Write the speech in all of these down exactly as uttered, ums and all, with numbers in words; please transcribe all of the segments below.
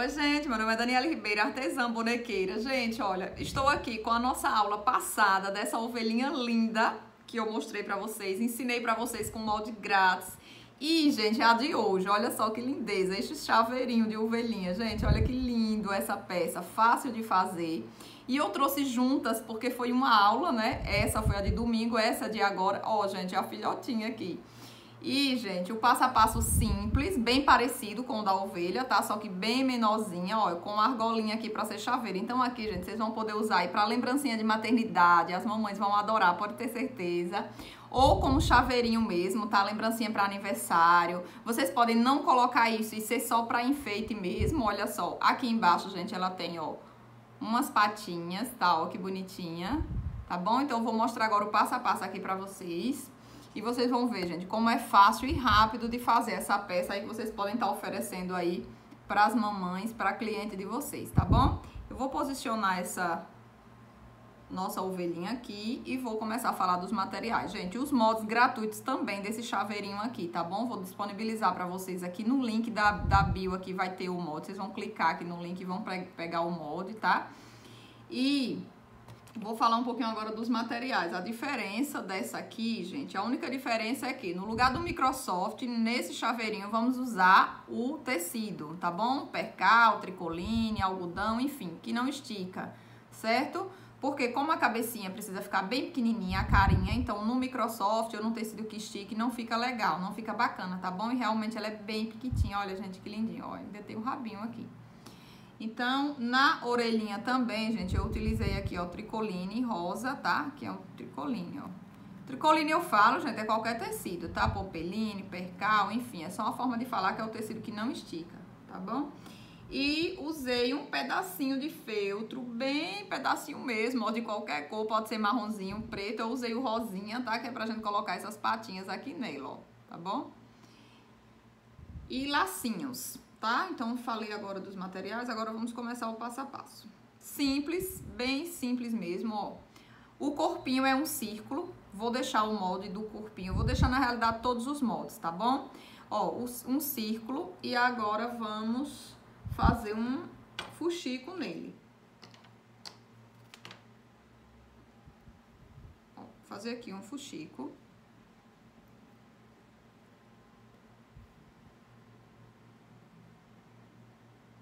Oi, gente, meu nome é Daniela Ribeira, artesã bonequeira. Gente, olha, estou aqui com a nossa aula passada dessa ovelhinha linda que eu mostrei pra vocês, ensinei pra vocês com molde grátis. E, gente, a de hoje, olha só que lindeza, este chaveirinho de ovelhinha. Gente, olha que lindo essa peça, fácil de fazer. E eu trouxe juntas porque foi uma aula, né? Essa foi a de domingo, essa de agora. Ó, gente, a filhotinha aqui. E, gente, o passo a passo simples, bem parecido com o da ovelha, tá? Só que bem menorzinha, ó, com a argolinha aqui pra ser chaveira. Então aqui, gente, vocês vão poder usar aí pra lembrancinha de maternidade, as mamães vão adorar, pode ter certeza. Ou como chaveirinho mesmo, tá? Lembrancinha pra aniversário. Vocês podem não colocar isso e ser só pra enfeite mesmo, olha só. Aqui embaixo, gente, ela tem, ó, umas patinhas, tá? Ó, que bonitinha, tá bom? Então eu vou mostrar agora o passo a passo aqui pra vocês. E vocês vão ver, gente, como é fácil e rápido de fazer essa peça aí que vocês podem estar oferecendo aí para as mamães, para a cliente de vocês, tá bom? Eu vou posicionar essa nossa ovelhinha aqui e vou começar a falar dos materiais. Gente, os moldes gratuitos também desse chaveirinho aqui, tá bom? Vou disponibilizar para vocês aqui no link da, da bio aqui, vai ter o molde. Vocês vão clicar aqui no link e vão pegar o molde, tá? E... vou falar um pouquinho agora dos materiais. A diferença dessa aqui, gente, a única diferença é que no lugar do Microsoft, nesse chaveirinho, vamos usar o tecido, tá bom? Percal, tricoline, algodão, enfim, que não estica, certo? Porque como a cabecinha precisa ficar bem pequenininha, a carinha, então no Microsoft ou num tecido que estique não fica legal, não fica bacana, tá bom? E realmente ela é bem pequitinha, olha, gente, que lindinha, olha, ainda tem o rabinho aqui. Então, na orelhinha também, gente, eu utilizei aqui, ó, tricoline rosa, tá? Que é um tricoline, ó. Tricoline eu falo, gente, é qualquer tecido, tá? Popeline, percal, enfim, é só uma forma de falar que é o tecido que não estica, tá bom? E usei um pedacinho de feltro, bem pedacinho mesmo, ó, de qualquer cor, pode ser marronzinho, preto. Eu usei o rosinha, tá? Que é pra gente colocar essas patinhas aqui nele, ó, tá bom? E lacinhos. Tá? Então, falei agora dos materiais, agora vamos começar o passo a passo. Simples, bem simples mesmo, ó. O corpinho é um círculo, vou deixar o molde do corpinho, vou deixar na realidade todos os moldes, tá bom? Ó, um círculo e agora vamos fazer um fuxico nele. Ó, fazer aqui um fuxico.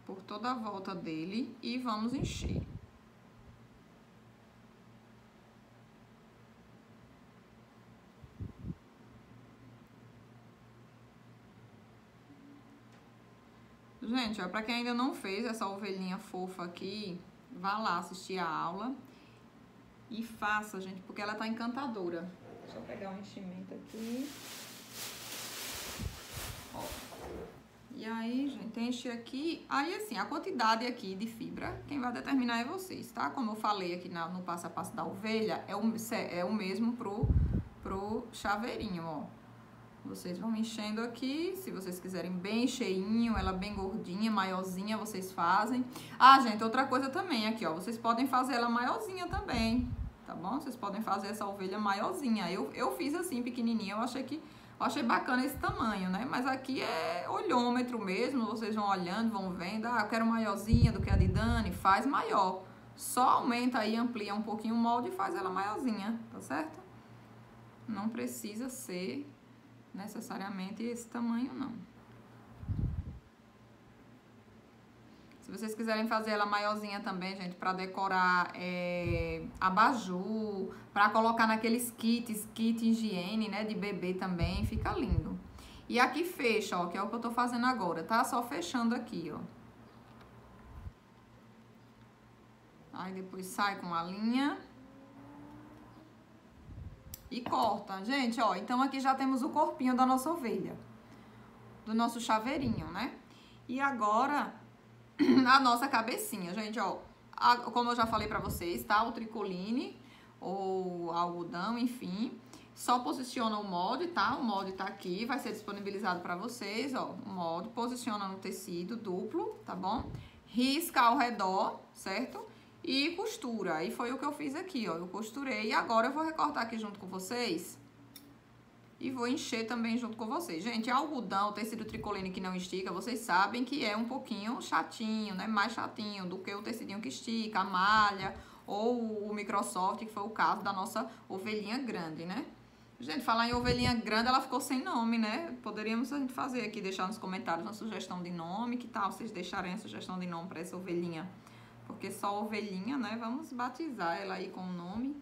Por toda a volta dele e vamos encher. Gente, ó, pra quem ainda não fez essa ovelhinha fofa aqui, vá lá assistir a aula e faça, gente, porque ela tá encantadora. Deixa eu pegar um enchimento aqui. Ó. E aí, gente, enche aqui, aí assim, a quantidade aqui de fibra, quem vai determinar é vocês, tá? Como eu falei aqui na, no passo a passo da ovelha, é o, é o mesmo pro, pro chaveirinho, ó. Vocês vão enchendo aqui, se vocês quiserem bem cheinho, ela bem gordinha, maiorzinha, vocês fazem. Ah, gente, outra coisa também aqui, ó, vocês podem fazer ela maiorzinha também, tá bom? Vocês podem fazer essa ovelha maiorzinha. Eu, eu fiz assim, pequenininha, eu achei que... eu achei bacana esse tamanho, né? Mas aqui é olhômetro mesmo, vocês vão olhando, vão vendo. Ah, eu quero maiorzinha do que a de Dani, faz maior. Só aumenta aí, amplia um pouquinho o molde e faz ela maiorzinha, tá certo? Não precisa ser necessariamente esse tamanho, não. Se vocês quiserem fazer ela maiorzinha também, gente, pra decorar é, abajur, pra colocar naqueles kits, kit higiene, né, de bebê também, fica lindo. E aqui fecha, ó, que é o que eu tô fazendo agora, tá? Só fechando aqui, ó. Aí depois sai com a linha. E corta. Gente, ó, então aqui já temos o corpinho da nossa ovelha. Do nosso chaveirinho, né? E agora... a nossa cabecinha, gente, ó, a, como eu já falei pra vocês, tá? O tricoline ou algodão, enfim, só posiciona o molde, tá? O molde tá aqui, vai ser disponibilizado pra vocês, ó, o molde, posiciona no tecido duplo, tá bom? Risca ao redor, certo? E costura, e foi o que eu fiz aqui, ó, eu costurei e agora eu vou recortar aqui junto com vocês E vou encher também junto com vocês. Gente, algodão, tecido tricoline que não estica, vocês sabem que é um pouquinho chatinho, né? Mais chatinho do que o tecidinho que estica, a malha ou o Microsoft, que foi o caso da nossa ovelhinha grande, né? Gente, falar em ovelhinha grande, ela ficou sem nome, né? Poderíamos a gente fazer aqui, deixar nos comentários uma sugestão de nome. Que tal vocês deixarem a sugestão de nome para essa ovelhinha? Porque só ovelhinha, né? Vamos batizar ela aí com o nome.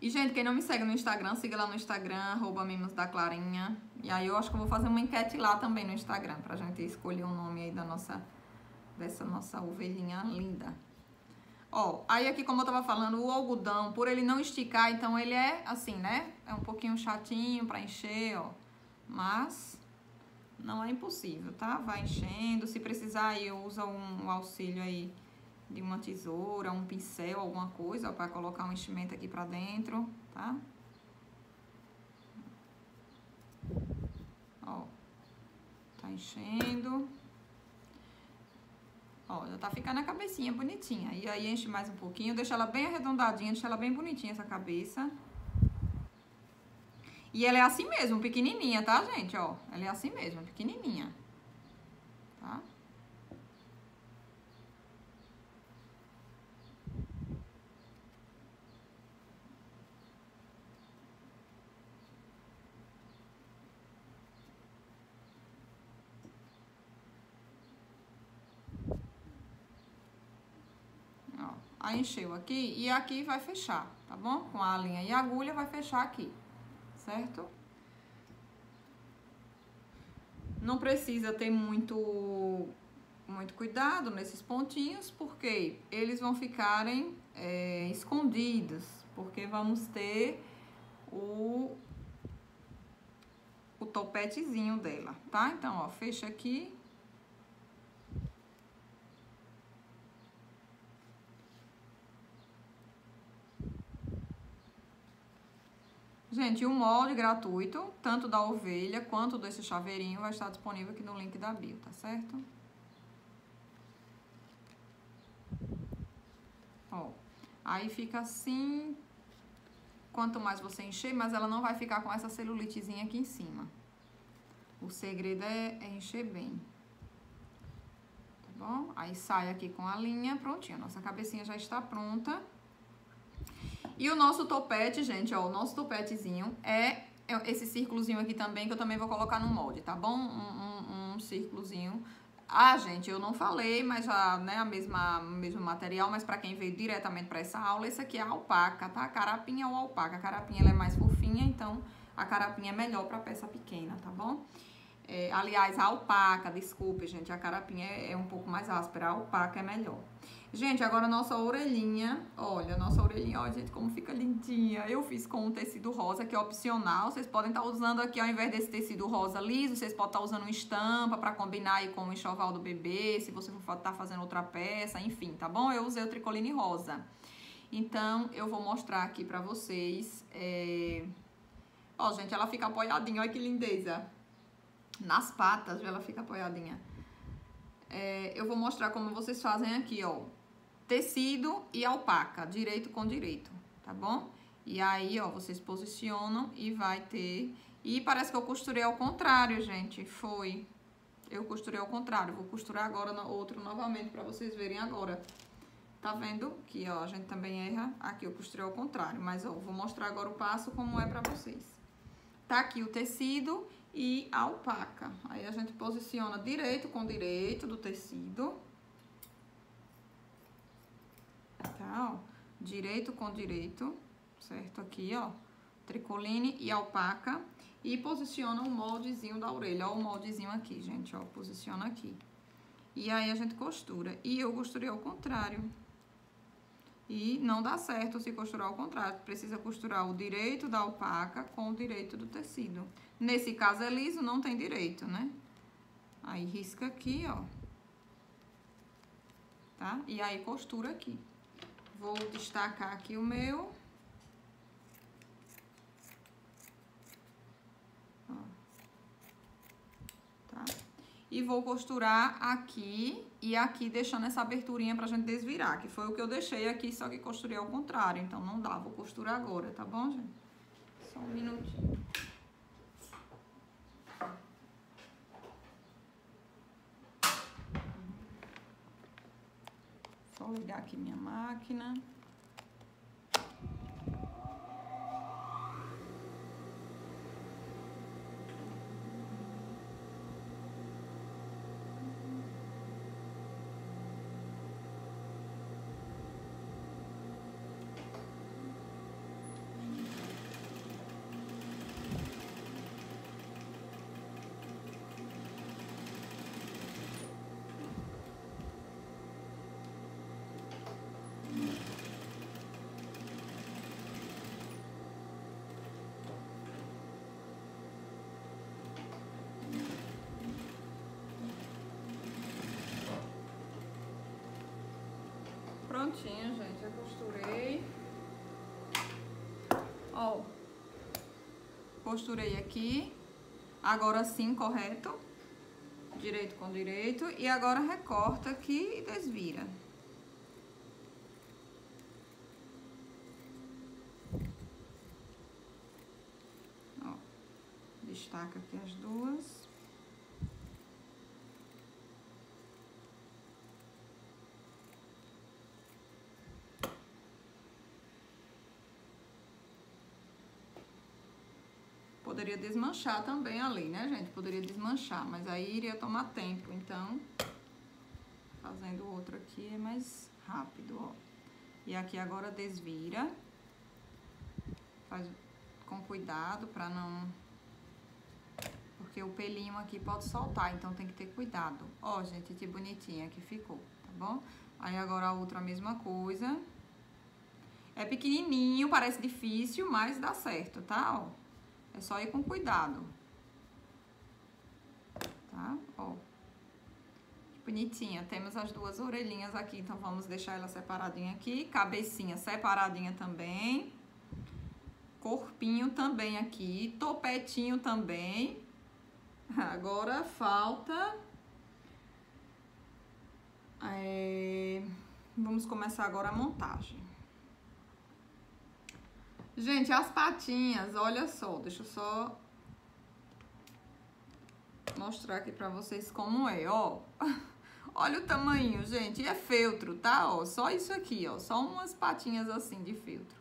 E, gente, quem não me segue no Instagram, siga lá no Instagram, arroba mimos da clarinha. E aí eu acho que eu vou fazer uma enquete lá também no Instagram, pra gente escolher o nome aí da nossa, dessa nossa ovelhinha linda. Ó, aí aqui, como eu tava falando, o algodão, por ele não esticar, então ele é assim, né? É um pouquinho chatinho pra encher, ó. Mas não é impossível, tá? Vai enchendo. Se precisar, aí eu uso um, um auxílio aí de uma tesoura, um pincel, alguma coisa, para colocar um enchimento aqui pra dentro, tá? Ó, tá enchendo. Ó, já tá ficando a cabecinha bonitinha. E aí enche mais um pouquinho, deixa ela bem arredondadinha, deixa ela bem bonitinha essa cabeça. E ela é assim mesmo, pequenininha, tá, gente? Ó, ela é assim mesmo, pequenininha. Tá? Aí encheu aqui e aqui vai fechar, tá bom? Com a linha e a agulha vai fechar aqui, certo? Não precisa ter muito, muito cuidado nesses pontinhos, porque eles vão ficarem é, escondidos, porque vamos ter o, o topetezinho dela, tá? Então, ó, fecha aqui. Gente, o molde gratuito, tanto da ovelha quanto desse chaveirinho, vai estar disponível aqui no link da bio, tá certo? Ó, aí fica assim. Quanto mais você encher, mas ela não vai ficar com essa celulitezinha aqui em cima. O segredo é, é encher bem. Tá bom? Aí sai aqui com a linha, prontinho. Nossa cabecinha já está pronta. E o nosso topete, gente, ó, o nosso topetezinho é esse círculozinho aqui também, que eu também vou colocar no molde, tá bom? Um, um, um círculozinho. Ah, gente, eu não falei, mas já, né, a mesma, mesmo material, mas pra quem veio diretamente pra essa aula, esse aqui é a alpaca, tá? Carapinha ou alpaca. A carapinha, ela é mais fofinha, então a carapinha é melhor pra peça pequena, tá bom? É, aliás, a alpaca, desculpe, gente, a carapinha é, é um pouco mais áspera, a alpaca é melhor. Gente, agora a nossa orelhinha, olha, a nossa orelhinha, olha, gente, como fica lindinha. Eu fiz com um tecido rosa, que é opcional, vocês podem estar usando aqui, ao invés desse tecido rosa liso, vocês podem estar usando uma estampa pra combinar aí com o enxoval do bebê, se você for estar fazendo outra peça, enfim, tá bom? Eu usei o tricoline rosa. Então, eu vou mostrar aqui pra vocês, é... ó, gente, ela fica apoiadinha, olha que lindeza. Nas patas, ela fica apoiadinha. É, eu vou mostrar como vocês fazem aqui, ó. Tecido e alpaca, direito com direito, tá bom? E aí, ó, vocês posicionam e vai ter... E parece que eu costurei ao contrário, gente. Foi. Eu costurei ao contrário. Vou costurar agora no outro novamente pra vocês verem agora. Tá vendo? Aqui, ó, a gente também erra. Aqui eu costurei ao contrário. Mas, ó, vou mostrar agora o passo como é pra vocês. Tá aqui o tecido... E a alpaca. Aí a gente posiciona direito com direito do tecido. Tá, ó. Direito com direito. Certo? Aqui, ó. Tricoline e alpaca. E posiciona o moldezinho da orelha. Ó, o moldezinho aqui, gente, ó. Posiciona aqui. E aí a gente costura. E eu costurei ao contrário. E não dá certo se costurar ao contrário. Precisa costurar o direito da alpaca com o direito do tecido. Nesse caso é liso, não tem direito, né? Aí risca aqui, ó. Tá? E aí costura aqui. Vou destacar aqui o meu. Ó. Tá? E vou costurar aqui e aqui, deixando essa aberturinha pra gente desvirar, que foi o que eu deixei aqui, só que costurei ao contrário, então não dá. Vou costurar agora, tá bom, gente? Só um minutinho. Só ligar aqui minha máquina. Prontinho, gente, já costurei. Ó, costurei aqui. Agora sim, correto? Direito com direito. E agora recorta aqui e desvira. Ó, destaca aqui as duas. Poderia desmanchar também ali, né, gente? Poderia desmanchar, mas aí iria tomar tempo. Então, fazendo outro aqui é mais rápido, ó. E aqui agora desvira. Faz com cuidado pra não... Porque o pelinho aqui pode soltar, então tem que ter cuidado. Ó, gente, que bonitinha que ficou, tá bom? Aí agora a outra a mesma coisa. É pequenininho, parece difícil, mas dá certo, tá? Ó. É só ir com cuidado, tá? Ó, que bonitinha. Temos as duas orelhinhas aqui, então vamos deixar ela separadinha aqui. Cabecinha separadinha também. Corpinho também aqui. Topetinho também. Agora falta... É... Vamos começar agora a montagem. Gente, as patinhas, olha só, deixa eu só mostrar aqui pra vocês como é, ó. Olha o tamanho, gente, e é feltro, tá? Ó, só isso aqui, ó, só umas patinhas assim de feltro.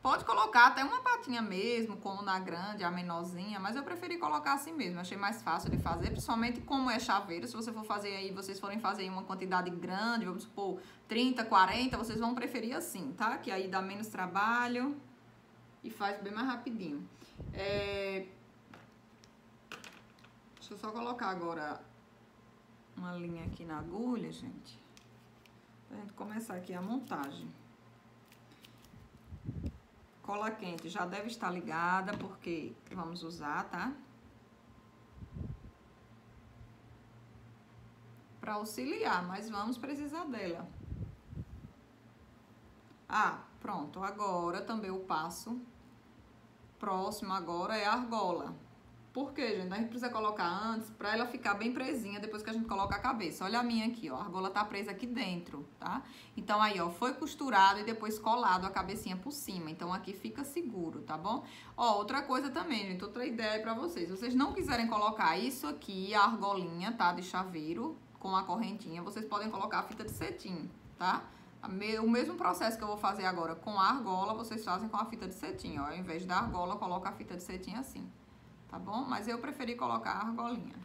Pode colocar até uma patinha mesmo, como na grande, a menorzinha, mas eu preferi colocar assim mesmo, achei mais fácil de fazer, principalmente como é chaveiro. Se você for fazer aí, vocês forem fazer aí uma quantidade grande, vamos supor, trinta, quarenta, vocês vão preferir assim, tá? Que aí dá menos trabalho... E faz bem mais rapidinho. É... Deixa eu só colocar agora uma linha aqui na agulha, gente. Pra gente começar aqui a montagem. Cola quente já deve estar ligada, porque vamos usar, tá? Pra auxiliar, mas vamos precisar dela. Ah, pronto. Agora também o passo... Próximo agora é a argola. Por quê, gente? A gente precisa colocar antes pra ela ficar bem presinha depois que a gente coloca a cabeça. Olha a minha aqui, ó. A argola tá presa aqui dentro, tá? Então aí, ó, foi costurado e depois colado a cabecinha por cima. Então aqui fica seguro, tá bom? Ó, outra coisa também, gente. Outra ideia pra vocês. Se vocês não quiserem colocar isso aqui, a argolinha, tá? De chaveiro com a correntinha, vocês podem colocar a fita de cetim, tá? O mesmo processo que eu vou fazer agora com a argola, vocês fazem com a fita de cetim, ó. Ao invés da argola, coloca a fita de cetim assim, tá bom? Mas eu preferi colocar a argolinha.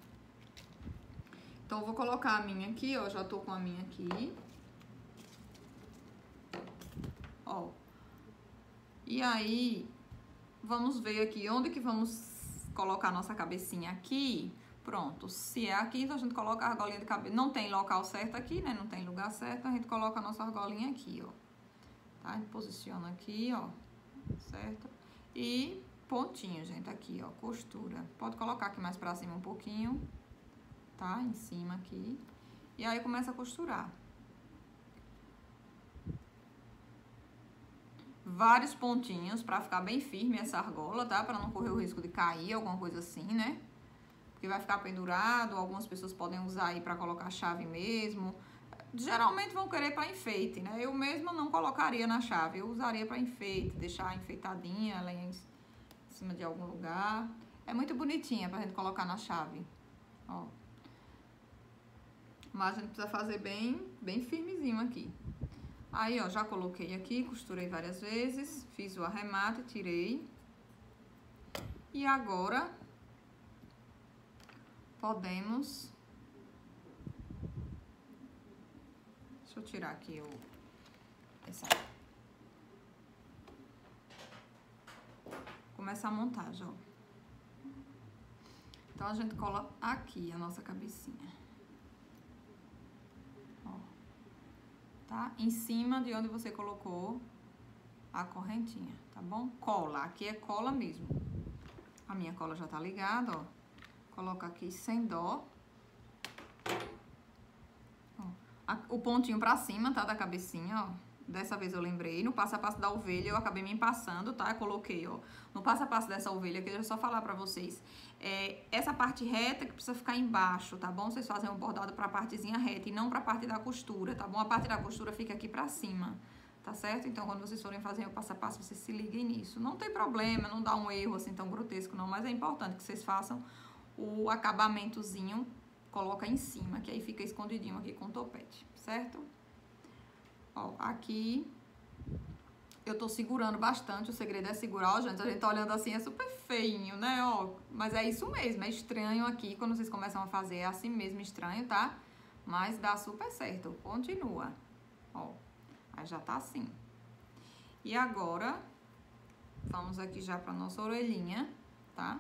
Então, eu vou colocar a minha aqui, ó. Já tô com a minha aqui. Ó. E aí, vamos ver aqui onde que vamos colocar a nossa cabecinha aqui. Pronto, se é aqui, então a gente coloca a argolinha de cabeça. Não tem local certo aqui, né? Não tem lugar certo, a gente coloca a nossa argolinha aqui, ó. Tá? A gente posiciona aqui, ó. Certo? E pontinho, gente, aqui, ó. Costura. Pode colocar aqui mais pra cima um pouquinho. Tá? Em cima aqui. E aí começa a costurar. Vários pontinhos pra ficar bem firme essa argola, tá? Pra não correr o risco de cair, alguma coisa assim, né? Que vai ficar pendurado, algumas pessoas podem usar aí pra colocar chave mesmo. Geralmente vão querer pra enfeite, né? Eu mesma não colocaria na chave, eu usaria pra enfeite, deixar enfeitadinha, ela cima de algum lugar. É muito bonitinha pra gente colocar na chave, ó. Mas a gente precisa fazer bem, bem firmezinho aqui. Aí, ó, já coloquei aqui, costurei várias vezes, fiz o arremate, tirei. E agora, podemos... Deixa eu tirar aqui o... Essa... Começar a montagem, ó. Então, a gente cola aqui a nossa cabecinha. Ó. Tá? Em cima de onde você colocou a correntinha, tá bom? Cola. Aqui é cola mesmo. A minha cola já tá ligada, ó. Coloca aqui sem dó. Ó. O pontinho pra cima, tá? Da cabecinha, ó. Dessa vez eu lembrei, no passo a passo da ovelha eu acabei me passando, tá? Eu coloquei, ó, no passo a passo dessa ovelha, que eu já só falar pra vocês, é, essa parte reta que precisa ficar embaixo, tá bom? Vocês fazem um bordado pra partezinha reta e não pra parte da costura, tá bom? A parte da costura fica aqui pra cima, tá certo? Então, quando vocês forem fazer o passo a passo, vocês se liguem nisso. Não tem problema, não dá um erro assim tão grotesco não, mas é importante que vocês façam o acabamentozinho, coloca em cima, que aí fica escondidinho aqui com o topete, certo? Ó, aqui eu tô segurando bastante, o segredo é segurar, ó, gente, a gente tá olhando assim, é super feinho, né, ó, mas é isso mesmo, é estranho aqui, quando vocês começam a fazer é assim mesmo estranho, tá, mas dá super certo, continua, ó, aí já tá assim. E agora, vamos aqui já pra nossa orelhinha, tá,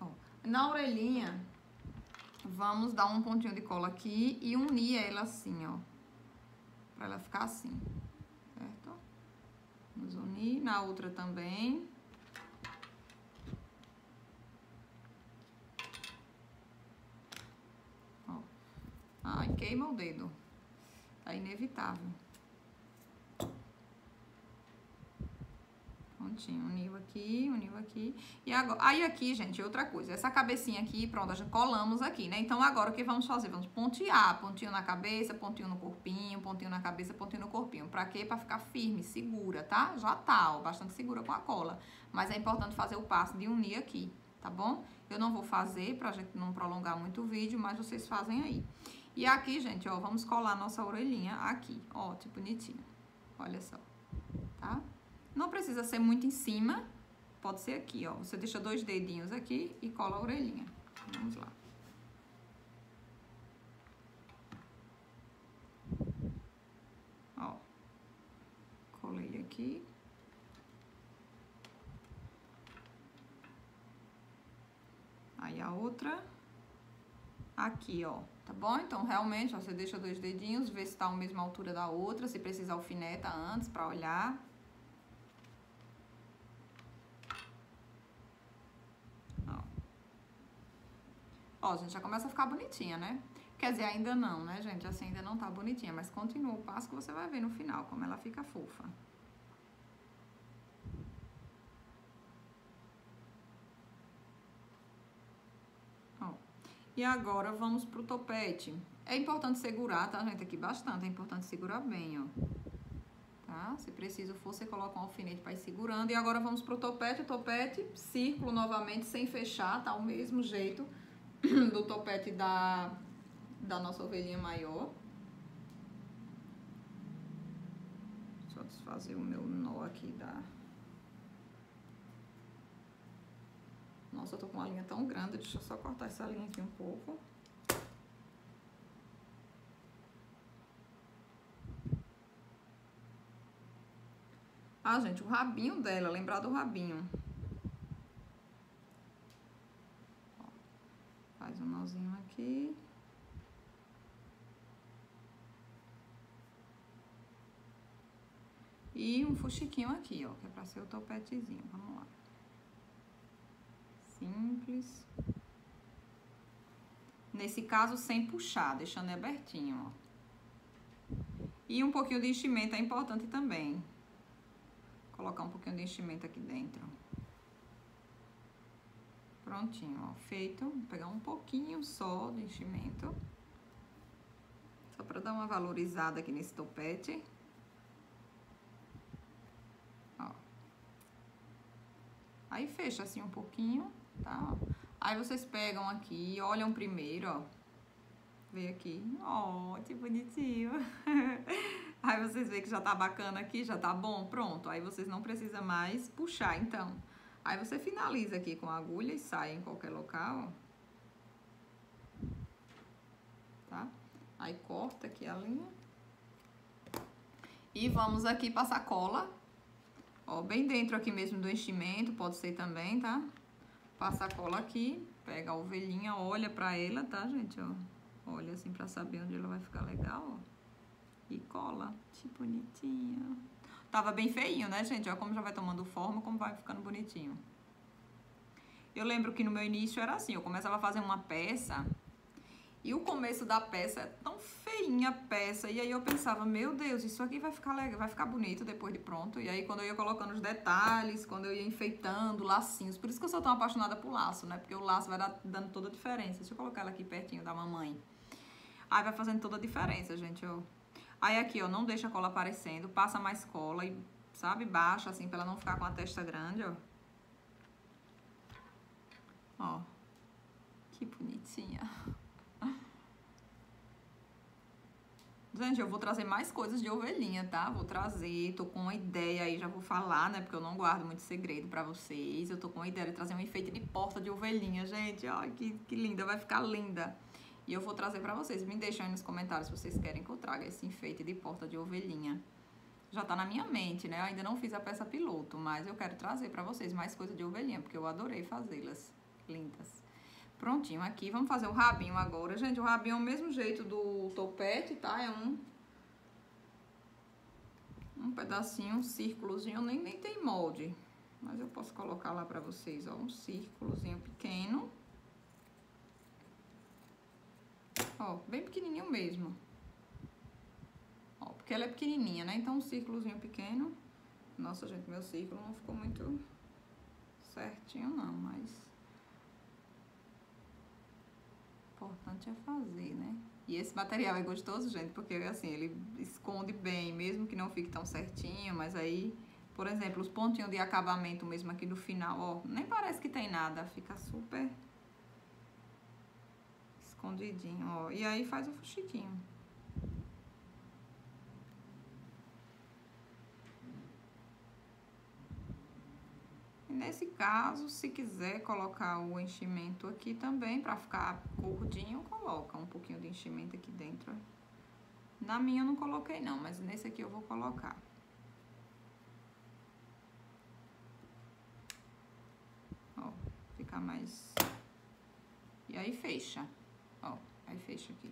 ó, na orelhinha, vamos dar um pontinho de cola aqui e unir ela assim, ó. Pra ela ficar assim, certo? Vamos unir na outra também. Ó. Ai, queima o dedo. Tá inevitável. Prontinho, uniu aqui, uniu aqui. E agora, aí aqui, gente, outra coisa. Essa cabecinha aqui, pronto, já colamos aqui, né? Então, agora o que vamos fazer? Vamos pontear. Pontinho na cabeça, pontinho no corpinho, pontinho na cabeça, pontinho no corpinho. Pra quê? Pra ficar firme, segura, tá? Já tá, ó, bastante segura com a cola. Mas é importante fazer o passo de unir aqui, tá bom? Eu não vou fazer pra gente não prolongar muito o vídeo, mas vocês fazem aí. E aqui, gente, ó, vamos colar a nossa orelhinha aqui. Ó, tipo bonitinho. Olha só, tá? Não precisa ser muito em cima, pode ser aqui, ó. Você deixa dois dedinhos aqui e cola a orelhinha. Vamos lá. Ó. Colei aqui. Aí a outra. Aqui, ó. Tá bom? Então, realmente, ó, você deixa dois dedinhos, vê se tá a mesma altura da outra. Se precisar, alfineta antes pra olhar. Ó, gente, já começa a ficar bonitinha, né? Quer dizer, ainda não, né, gente? Assim ainda não tá bonitinha, mas continua o passo que você vai ver no final, como ela fica fofa. Ó. E agora vamos pro topete. É importante segurar, tá, gente? Aqui bastante, é importante segurar bem, ó. Tá? Se preciso for, você coloca um alfinete pra ir segurando. E agora vamos pro topete. O topete, círculo novamente, sem fechar, tá? O mesmo jeito do topete da, da nossa ovelhinha maior. Deixa eu desfazer o meu nó aqui da... Nossa, eu tô com uma linha tão grande, deixa eu só cortar essa linha aqui um pouco. Ah, gente, o rabinho dela, lembrar do rabinho. Faz um nozinho aqui. E um fuxiquinho aqui, ó, que é pra ser o topetezinho. Vamos lá. Simples. Nesse caso, sem puxar, deixando ele abertinho, ó. E um pouquinho de enchimento é importante também. Colocar um pouquinho de enchimento aqui dentro. Prontinho, ó, feito. Vou pegar um pouquinho só de enchimento. Só pra dar uma valorizada aqui nesse topete. Ó. Aí fecha assim um pouquinho, tá? Aí vocês pegam aqui, olham primeiro, ó. Vem aqui. Ó, que bonitinho. Aí vocês veem que já tá bacana aqui, já tá bom, pronto. Aí vocês não precisam mais puxar, então. Aí você finaliza aqui com a agulha e sai em qualquer local, tá? Aí corta aqui a linha. E vamos aqui passar cola. Ó, bem dentro aqui mesmo do enchimento, pode ser também, tá? Passa a cola aqui, pega a ovelhinha, olha pra ela, tá, gente, ó. Olha assim pra saber onde ela vai ficar legal, ó. E cola, que bonitinho. Tava bem feinho, né, gente? Olha como já vai tomando forma, como vai ficando bonitinho. Eu lembro que no meu início era assim, eu começava a fazer uma peça... E o começo da peça é tão feinha a peça. E aí eu pensava, meu Deus, isso aqui vai ficar legal, vai ficar bonito depois de pronto. E aí quando eu ia colocando os detalhes, quando eu ia enfeitando, lacinhos. Por isso que eu sou tão apaixonada por laço, né? Porque o laço vai dar, dando toda a diferença. Deixa eu colocar ela aqui pertinho da mamãe. Aí vai fazendo toda a diferença, gente, ó. Aí aqui, ó, não deixa a cola aparecendo. Passa mais cola e, sabe, baixa assim, pra ela não ficar com a testa grande, ó. Ó. Que bonitinha. Gente, eu vou trazer mais coisas de ovelhinha, tá? Vou trazer, tô com uma ideia aí, já vou falar, né? Porque eu não guardo muito segredo pra vocês. Eu tô com a ideia de trazer um enfeite de porta de ovelhinha, gente. Olha que, que linda, vai ficar linda. E eu vou trazer pra vocês. Me deixem aí nos comentários se vocês querem que eu traga esse enfeite de porta de ovelhinha. Já tá na minha mente, né? Eu ainda não fiz a peça piloto, mas eu quero trazer pra vocês mais coisa de ovelhinha, porque eu adorei fazê-las lindas. Prontinho aqui, vamos fazer o rabinho agora, gente. O rabinho é o mesmo jeito do topete, tá? É um um pedacinho, um círculozinho, nem, nem tem molde, mas eu posso colocar lá pra vocês, ó, um círculozinho pequeno. Ó, bem pequenininho mesmo. Ó, porque ela é pequenininha, né? Então um círculozinho pequeno. Nossa, gente, meu círculo não ficou muito certinho não, mas... O importante é fazer, né? E esse material é gostoso, gente, porque assim, ele esconde bem, mesmo que não fique tão certinho, mas aí, por exemplo, os pontinhos de acabamento mesmo aqui no final, ó, nem parece que tem nada, fica super escondidinho, ó, e aí faz o fuxiquinho. Nesse caso, se quiser colocar o enchimento aqui também, pra ficar gordinho, coloca um pouquinho de enchimento aqui dentro. Na minha eu não coloquei não, mas nesse aqui eu vou colocar. Ó, ficar mais... E aí fecha. Ó, aí fecha aqui.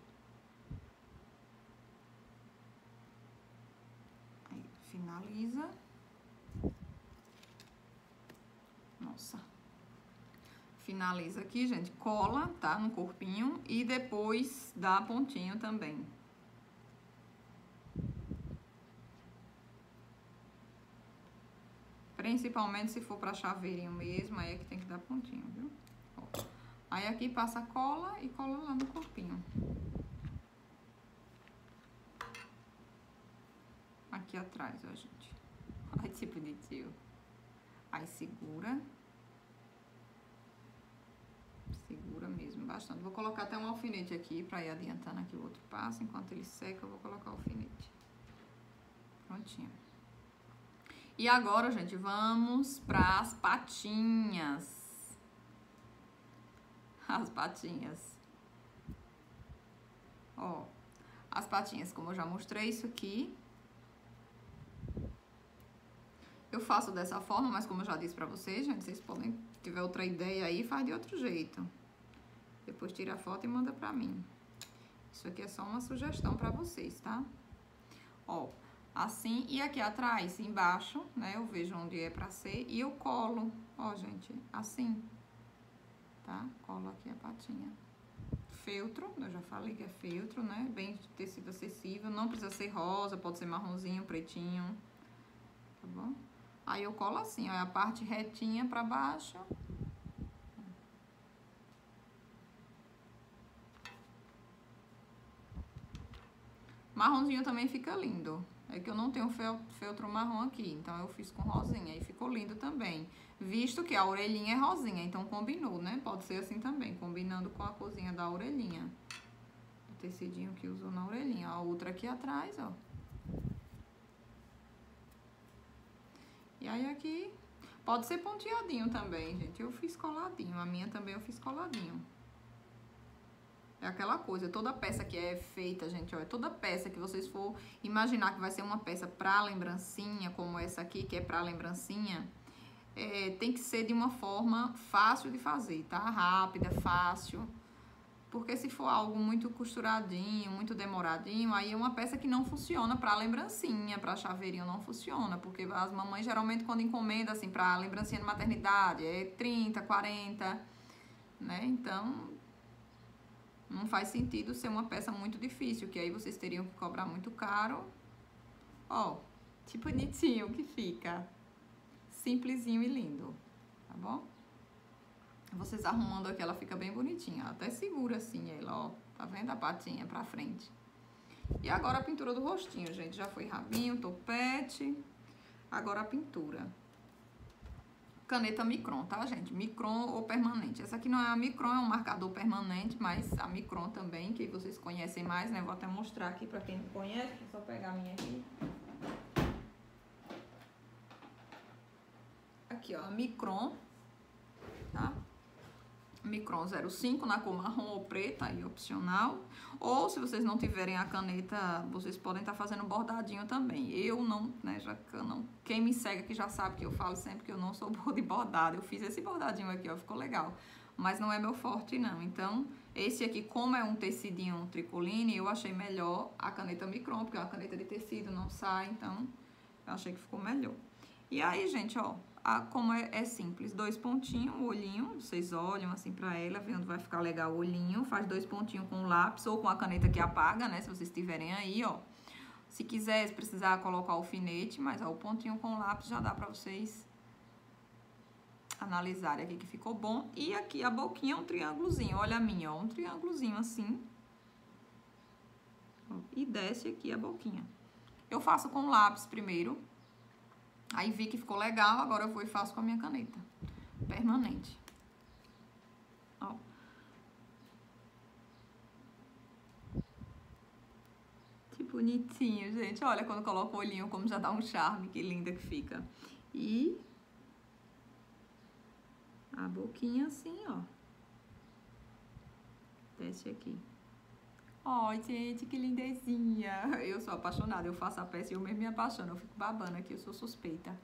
Aí finaliza. Nossa. Finaliza aqui, gente. Cola, tá? No corpinho. E depois dá pontinho também. Principalmente se for pra chaveirinho mesmo, aí é que tem que dar pontinho, viu? Ó. Aí aqui passa cola e cola lá no corpinho. Aqui atrás, ó, gente. Olha que bonitinho. Aí segura. Segura mesmo, bastante. Vou colocar até um alfinete aqui pra ir adiantando aqui o outro passo. Enquanto ele seca, eu vou colocar o alfinete. Prontinho. E agora, gente, vamos pras patinhas. As patinhas. Ó, as patinhas, como eu já mostrei isso aqui. Eu faço dessa forma, mas como eu já disse pra vocês, gente, vocês podem, se tiver outra ideia aí, faz de outro jeito. Depois tira a foto e manda pra mim. Isso aqui é só uma sugestão pra vocês, tá? Ó, assim, e aqui atrás, embaixo, né, eu vejo onde é pra ser e eu colo, ó, gente, assim, tá? Colo aqui a patinha. Feltro, eu já falei que é feltro, né? Bem tecido acessível, não precisa ser rosa, pode ser marronzinho, pretinho, tá bom? Aí eu colo assim, ó, a parte retinha pra baixo. Marronzinho também fica lindo. É que eu não tenho feltro marrom aqui, então eu fiz com rosinha e ficou lindo também. Visto que a orelhinha é rosinha, então combinou, né? Pode ser assim também, combinando com a corzinha da orelhinha. O tecidinho que usou na orelhinha. A outra aqui atrás, ó. E aí aqui, pode ser ponteadinho também, gente. Eu fiz coladinho, a minha também eu fiz coladinho. É aquela coisa, toda peça que é feita, gente, ó, toda peça que vocês for imaginar que vai ser uma peça pra lembrancinha, como essa aqui, que é pra lembrancinha, é, tem que ser de uma forma fácil de fazer, tá? Rápida, fácil, porque se for algo muito costuradinho, muito demoradinho, aí é uma peça que não funciona pra lembrancinha, pra chaveirinho não funciona, porque as mamães geralmente quando encomendam, assim, pra lembrancinha de maternidade, é trinta, quarenta, né? Então... não faz sentido ser uma peça muito difícil, que aí vocês teriam que cobrar muito caro. Ó, que bonitinho que fica. Simplesinho e lindo, tá bom? Vocês arrumando aqui, ela fica bem bonitinha. Ela até segura assim, ela, ó. Tá vendo a patinha pra frente? E agora a pintura do rostinho, gente. Já foi rabinho, topete. Agora a pintura. Caneta Micron, tá, gente? Micron ou permanente. Essa aqui não é a Micron, é um marcador permanente, mas a Micron também, que vocês conhecem mais, né? Vou até mostrar aqui pra quem não conhece. Deixa eu só pegar a minha aqui. Aqui, ó, a Micron, tá? Micron zero cinco na cor marrom ou preta, aí opcional. Ou se vocês não tiverem a caneta, vocês podem estar tá fazendo bordadinho também. Eu não, né, já não. Quem me segue aqui já sabe que eu falo sempre que eu não sou boa de bordado. Eu fiz esse bordadinho aqui, ó, ficou legal. Mas não é meu forte, não. Então, esse aqui, como é um tecidinho, um tricoline, eu achei melhor a caneta Micron, porque é uma caneta de tecido, não sai, então eu achei que ficou melhor. E aí, gente, ó. Ah, como é, é simples, dois pontinhos, o olhinho, vocês olham assim pra ela, vendo, vai ficar legal o olhinho, faz dois pontinhos com o lápis ou com a caneta que apaga, né, se vocês tiverem aí, ó. Se quiser, se precisar, colocar o alfinete, mas ó, o pontinho com o lápis já dá pra vocês analisarem aqui que ficou bom. E aqui a boquinha é um triângulozinho, olha a minha, ó, um triângulozinho assim. E desce aqui a boquinha. Eu faço com o lápis primeiro. Aí vi que ficou legal, agora eu vou e faço com a minha caneta permanente. Ó. Que bonitinho, gente. Olha quando coloca o olhinho, como já dá um charme, que linda que fica. E a boquinha assim, ó. Desce aqui. Ó, oh, gente, que lindezinha. Eu sou apaixonada, eu faço a peça e eu mesmo me apaixono. Eu fico babando aqui, eu sou suspeita.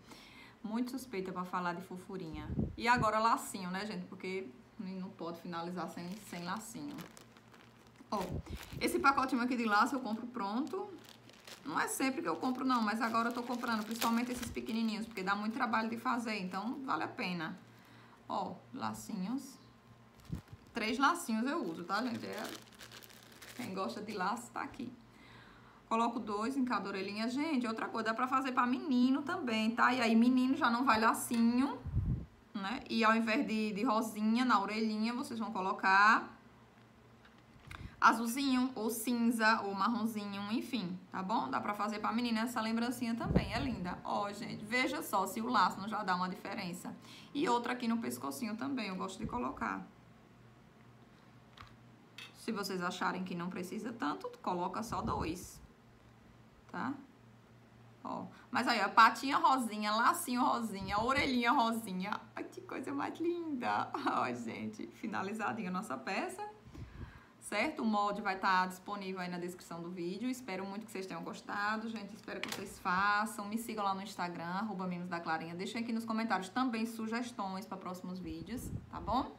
Muito suspeita pra falar de fofurinha. E agora lacinho, né, gente? Porque não pode finalizar sem, sem lacinho. Ó, oh, esse pacotinho aqui de laço eu compro pronto. Não é sempre que eu compro, não, mas agora eu tô comprando. Principalmente esses pequenininhos, porque dá muito trabalho de fazer, então vale a pena. Ó, oh, lacinhos. Três lacinhos eu uso, tá, gente? É... quem gosta de laço tá aqui. Coloco dois em cada orelhinha. Gente, outra coisa, dá pra fazer pra menino também, tá? E aí menino já não vai lacinho, né? E ao invés de, de rosinha na orelhinha, vocês vão colocar azulzinho, ou cinza, ou marronzinho, enfim, tá bom? Dá pra fazer pra menina essa lembrancinha também, é linda. Ó, gente, veja só se o laço não já dá uma diferença. E outra aqui no pescocinho também, eu gosto de colocar. Se vocês acharem que não precisa tanto, coloca só dois, tá? Ó, mas aí, ó, patinha rosinha, lacinho rosinha, orelhinha rosinha. Ai, que coisa mais linda! Ó, gente, finalizadinha a nossa peça, certo? O molde vai estar disponível aí na descrição do vídeo. Espero muito que vocês tenham gostado, gente. Espero que vocês façam. Me sigam lá no Instagram, arroba Mimos da Clarinha. Deixem aqui nos comentários também sugestões para próximos vídeos, tá bom?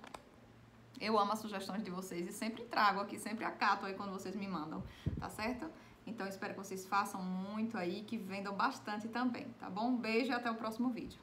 Eu amo as sugestões de vocês e sempre trago aqui, sempre acato aí quando vocês me mandam, tá certo? Então, espero que vocês façam muito aí, que vendam bastante também, tá bom? Um beijo e até o próximo vídeo.